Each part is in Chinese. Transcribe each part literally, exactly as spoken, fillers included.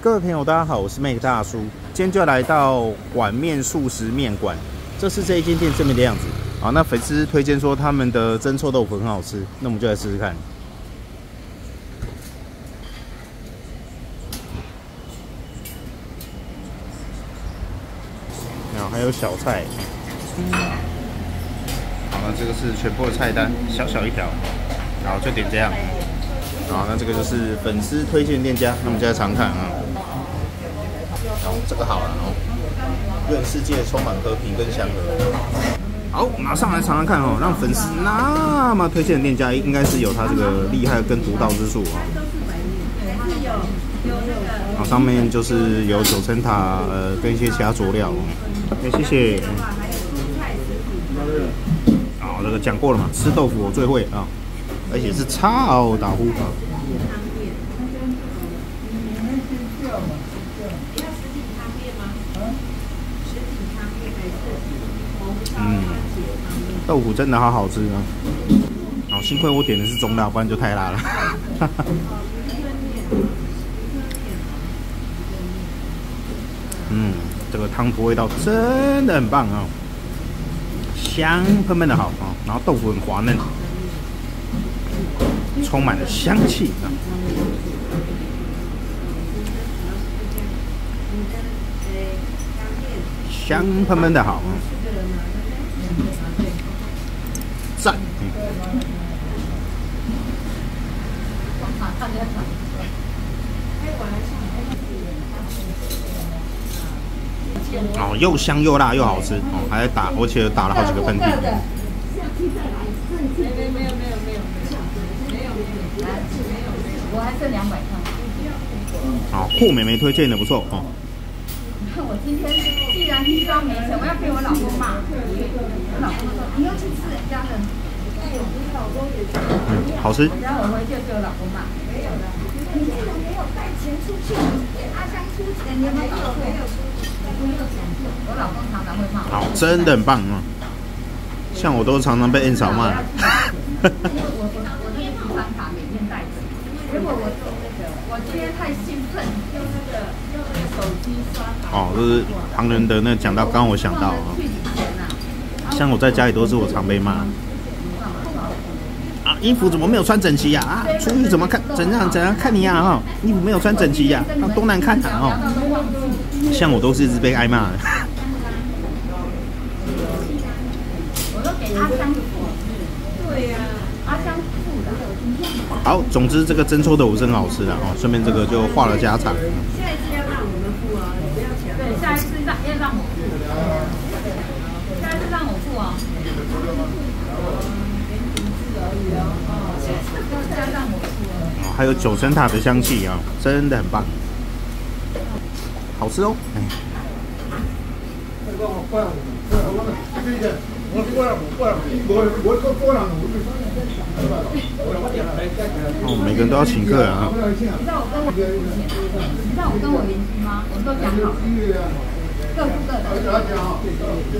各位朋友，大家好，我是 Mac 大叔，今天就来到碗面素食面馆，这是这一间店正面的样子啊。那粉丝推荐说他们的蒸臭豆腐很好吃，那我们就来试试看。然后还有小菜，好，那这个是全部的菜单，小小一条，然后就点这样。 好，那这个就是粉丝推荐店家，那我们就来尝看啊。然后这个好了哦，愿世界充满和平跟祥和。好，马上来尝尝看哦，让粉丝那么推荐的店家，应该是有他这个厉害跟独到之处啊。好，上面就是有九层塔，呃，跟一些其他佐料。哎、欸，谢谢。好，这个讲过了嘛，吃豆腐我最会啊。 而且是超打呼啊！嗯，豆腐真的好好吃啊！好、哦，幸亏我点的是中辣，不然就太辣了。嗯，这个汤头味道真的很棒啊、哦，香喷喷的好啊、哦，然后豆腐很滑嫩。 充满了香气啊！香喷喷的好，赞！哦，又香又辣又好吃哦，还打，而且打了好几个喷嚏。 我还剩两百块。好，酷妹妹推荐的不错哦。你看我今天既然衣装没钱，我要被我老公骂。我老公说你又去吃人家的，嗯，好吃。然后我回去被我老公骂，没有了。你竟然没有带钱出去，阿香出钱，你没有没有出去，没有钱。我老公常常会骂。好，真的很棒啊！像我都常常被N嫂骂。如果我用那个，我今天太兴奋，用那个用那个手机刷卡。哦，就是旁人的那讲到，刚刚我想到啊，像我在家里都是我常被骂。啊，衣服怎么没有穿整齐呀？啊，出去怎么看怎样怎样看你呀？哈，衣服没有穿整齐呀，啊，多难看啊！哦，像我都是一直被挨骂。我都给阿香付，对呀，阿香付的。 好，总之这个蒸臭豆腐真好吃的哦，顺便这个就化了家常。下一次要让我们付哦，不要钱。对，下一次让要让我付，下一次让我付哦。哦，还有九层塔的香气啊、哦，真的很棒，好吃哦。哎。哦，每个人都要请客啊！你知道我跟我，你知道我跟我邻居吗？我们都讲好，各付各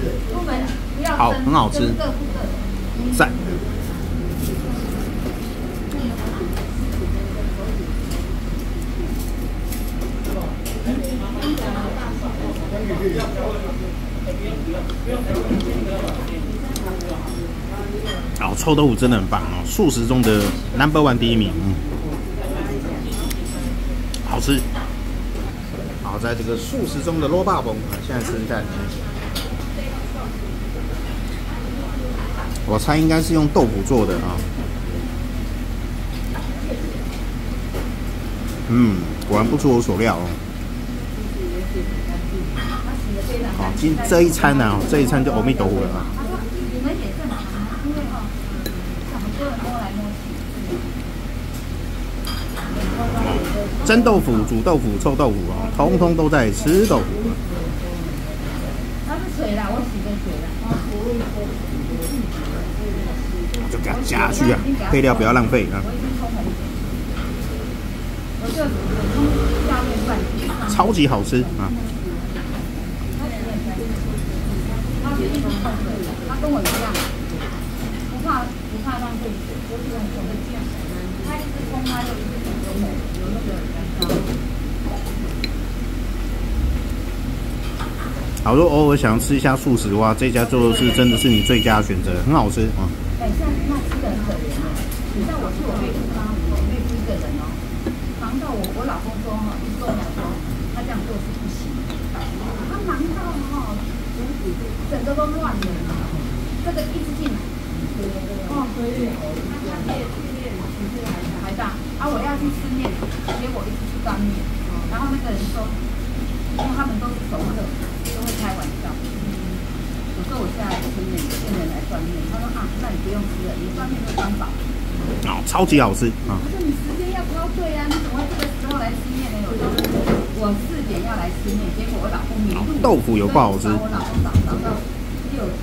的。出门不要好，很好吃，各付各的，赞。哦，臭豆腐真的很棒哦，素食中的 number one 第一名，嗯，好吃。好，在这个素食中的肉霸王，现在吃一下。我猜应该是用豆腐做的啊、哦。嗯，果然不出我所料哦。 好，今这一餐呢、啊，这一餐就阿弥陀佛了啊！蒸豆腐、煮豆腐、臭豆腐啊，通通都在吃豆腐。它是水啦，我洗的水啦。就给它加去啊，配料不要浪费啊。超级好吃啊！ 他跟我一样，不怕不怕浪费，我只能准备这样。他一直冲，他就一直有有那个。好，如果偶尔想吃一下素食的话，这家就是真的是你最佳的选择，很好吃啊。等一下，那吃的很可怜啊！你知道我是我妹夫吗？我妹夫一个人哦，忙到我我老公说哈，一跟我讲说他这样做是不行，他忙到哈，整个都乱了，这个一直进来，哦，所以他越去练其实还还大啊！我要去吃面，结果一直去干面，然后那个人说。 因为他们都是熟客，都会开玩笑。有时候我下来吃面，有些人来端面，他说啊，那你不用吃了，你端面都端饱。哦，超级好吃啊！可是你时间要挑对啊，你怎么会这个时候来吃面呢？有时候我四点要来吃面，结果我老公迷路。豆腐有不好吃？我老公早早到六点，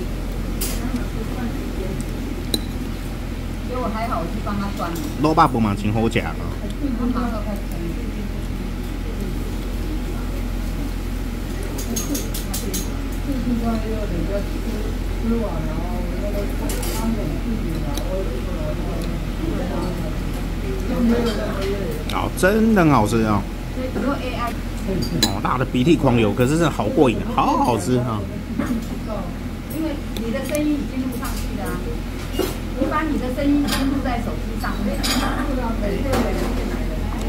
结果还好，我去帮他端。老爸不蛮真好食啊！ 好，真的很好吃啊、哦！好大的鼻涕狂流，可是真的好过瘾，好好吃啊！因为你的声音已经录上去了、啊，你把你的声音登录在手机上面，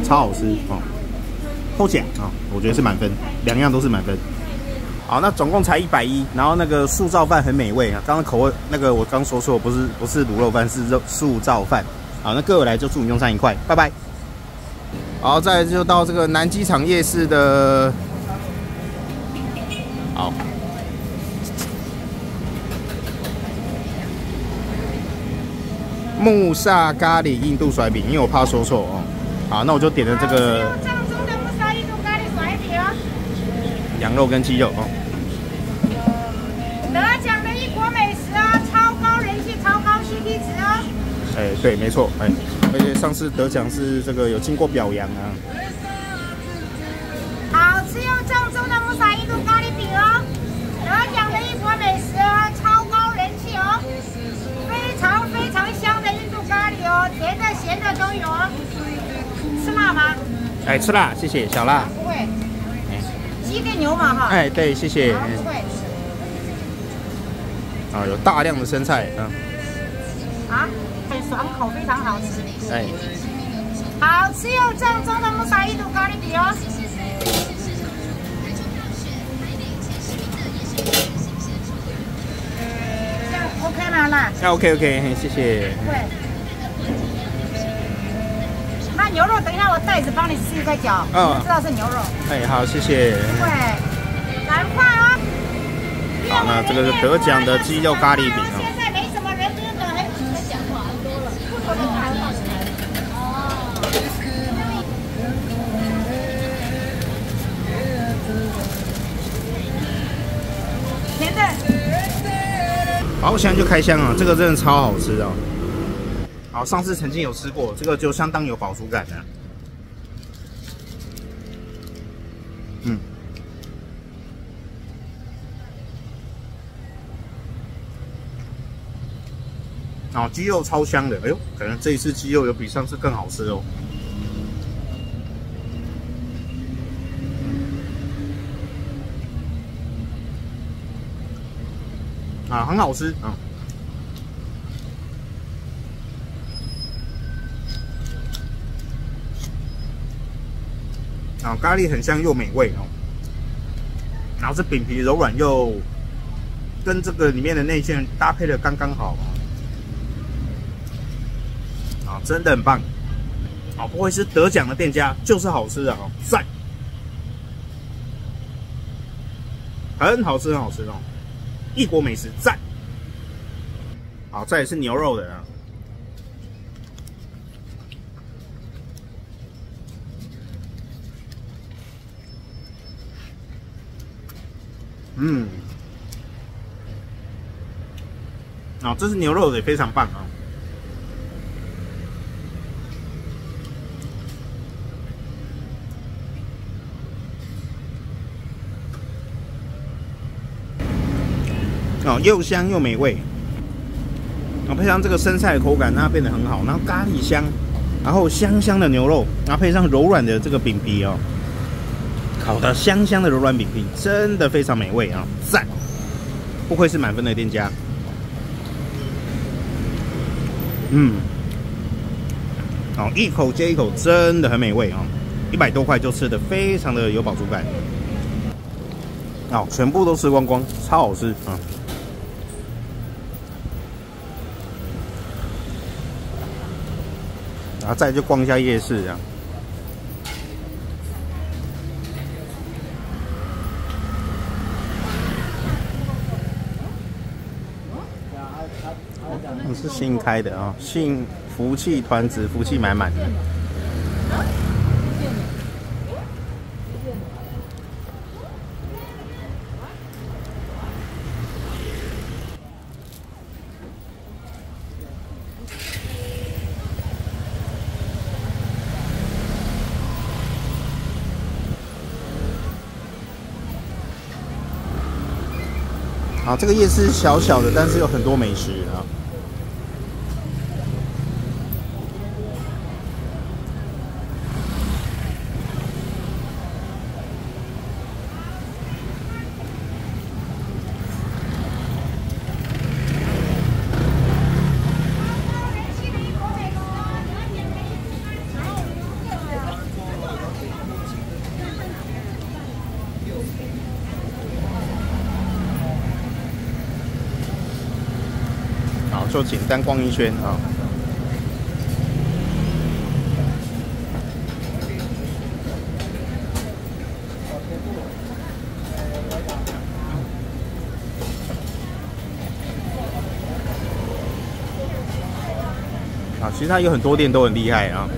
超好吃哦，好吃啊！我觉得是满分，两样都是满分。 好，那总共才一百一十，然后那个素燥饭很美味啊！刚刚口味那个我刚说错，不是不是卤肉饭，是肉素燥饭。好，那各位来就祝你用餐愉快，拜拜。好，再来就到这个南机场夜市的，好，木萨咖喱印度甩饼，因为我怕说错哦。好，那我就点了这个。 羊肉跟鸡肉哦，得奖的异国美食哦，超高人气，超高 C P 值哦。哎、欸，对，没错，哎、欸，而且上次得奖是这个有经过表扬啊。好吃又正宗的木萨印度咖喱饼哦，得奖的异国美食哦，超高人气哦，非常非常香的印度咖喱哦，甜的咸的都有哦。吃辣吗？哎、欸，吃辣，谢谢小辣。不会。 鸡跟牛嘛哈，哎对，谢谢。啊，有大量的生菜，嗯。啊，很爽口，非常好吃。哎，好吃又正宗的木萨印度咖喱饼哦。这样 OK 吗啦？那 OK OK， 谢谢。那牛肉等一下我袋子帮你吃一个角，嗯，知道是牛肉。哎，好，谢谢。对，赶快哦。好，那这个是得奖的鸡肉咖喱饼啊。现在没什么人，真的很喜欢讲话，很多了，不多人谈话。哦。甜的。好，我现在就开箱啊，这个真的超好吃啊。 好，上次曾经有吃过，这个就相当有饱足感的、啊。嗯，好，鸡肉超香的，哎呦，可能这一次鸡肉有比上次更好吃哦。啊，很好吃啊。 啊，咖喱很香又美味哦，然后这饼皮柔软又跟这个里面的内馅搭配的刚刚好啊，真的很棒！啊，不会是得奖的店家，就是好吃的哦，赞，很好吃，很好吃哦，异国美食赞！好，这也是牛肉的啊。 嗯，啊、哦，这是牛肉的，也非常棒啊、哦！哦，又香又美味，然后配上这个生菜的口感，那变得很好。然后咖喱香，然后香香的牛肉，然后配上柔软的这个饼皮哦，烤的香香的柔软饼皮，真的非常美味啊，赞！不愧是满分的店家。嗯，哦，一口接一口，真的很美味啊！一百多块就吃的非常的有饱足感。哦，全部都吃光光，超好吃啊！嗯 然后再就逛一下夜市啊，嗯，是新开的啊、哦，幸福气团子，福气满满的。啊，这个夜市小小的，但是有很多美食啊。就简单逛一圈啊！啊，其实它有很多店都很厉害啊。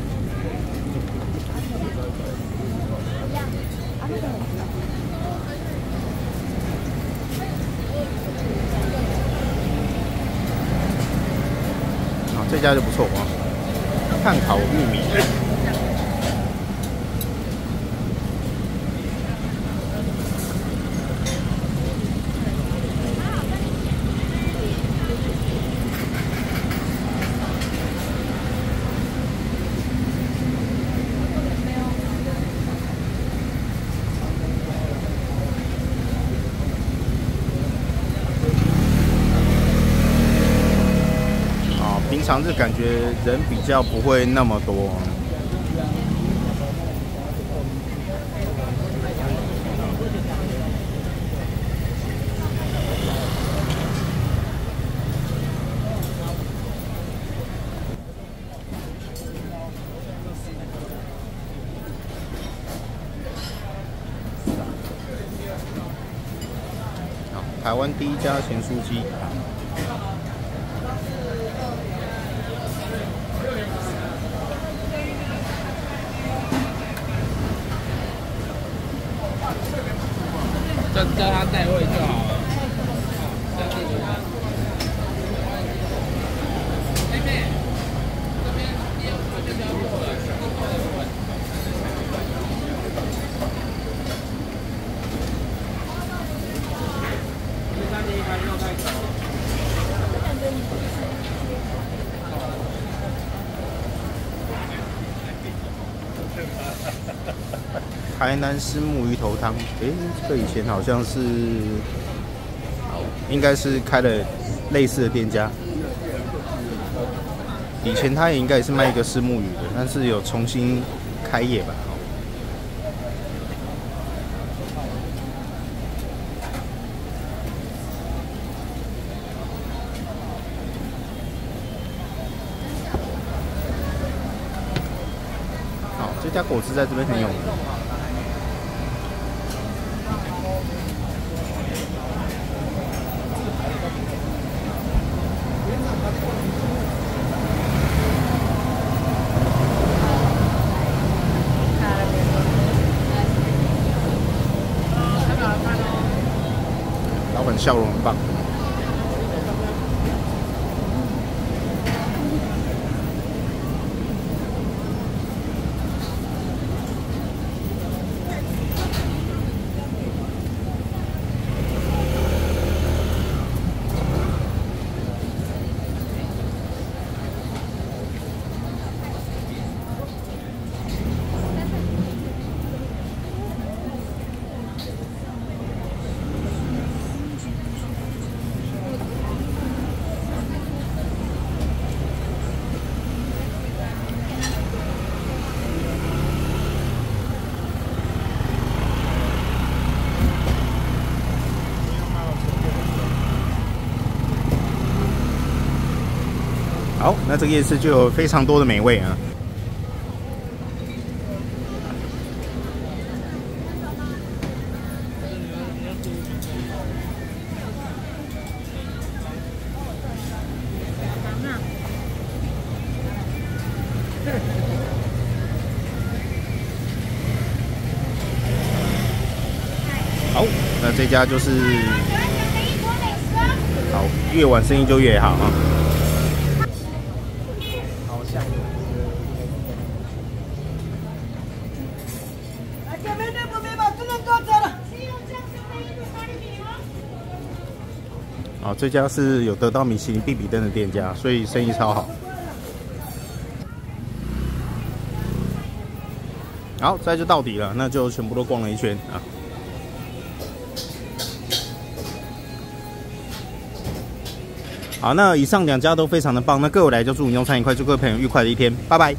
这家就不错啊，炭烤玉米。平常是感觉人比较不会那么多，好，台湾第一家咸酥鸡。 叫他带位就好了。妹妹，这边业务就交给我了，你过来问。这三点一盘肉太少。台南虱目鱼头汤，哎、欸，这以前好像是，应该是开了类似的店家。以前他也应该也是卖一个虱目鱼的，但是有重新开业吧。好，这家果汁在这边很有名。 老板笑容很棒。这个夜市就有非常多的美味啊。 好，那这家就是，好，越晚生意就越好啊。好，下一个。好，这家是有得到米其林必比登的店家，所以生意超好。 好，再就到底了，那就全部都逛了一圈啊。好，那以上两家都非常的棒，那各位来就祝你用餐愉快，祝各位朋友愉快的一天，拜拜。